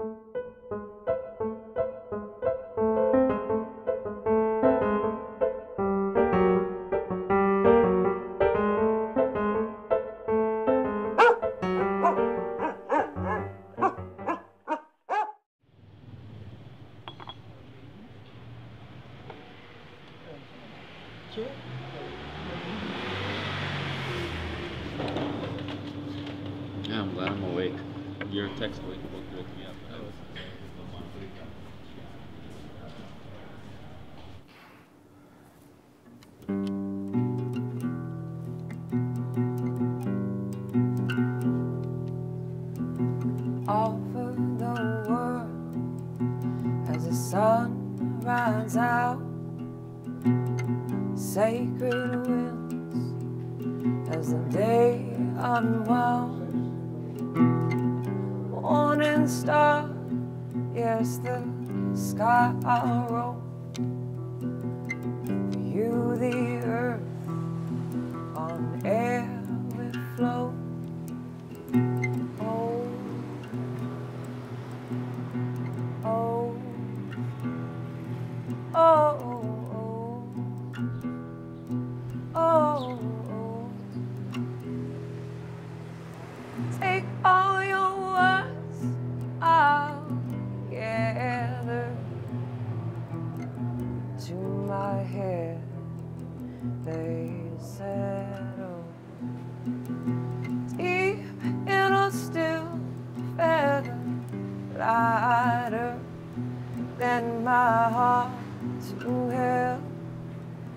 Yeah, I'm glad I'm awake. Your text woke me up. Over the world, as the sun rides out, sacred winds as the day unwound. Morning star, yes, the sky I roam. For you, the earth on air will flow. Oh, oh, oh. Take all your words, I'll gather to my head, they settle deep in a still feather lighter than my heart to hell,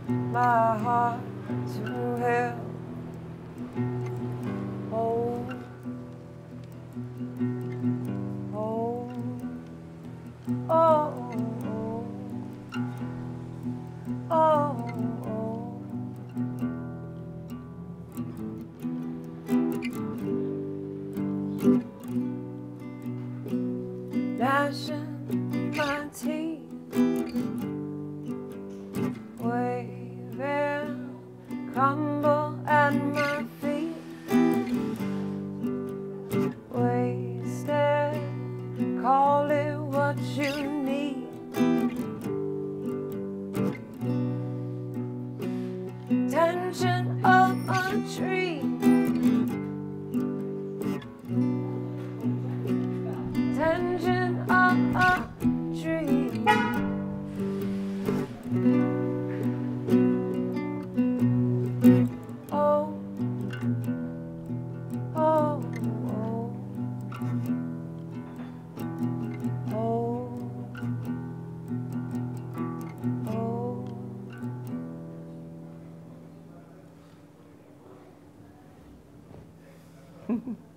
my heart to hell. Gnashing my teeth, waving, crumble at my feet, wasted, call it what you need, tension of a tree, mm-hmm.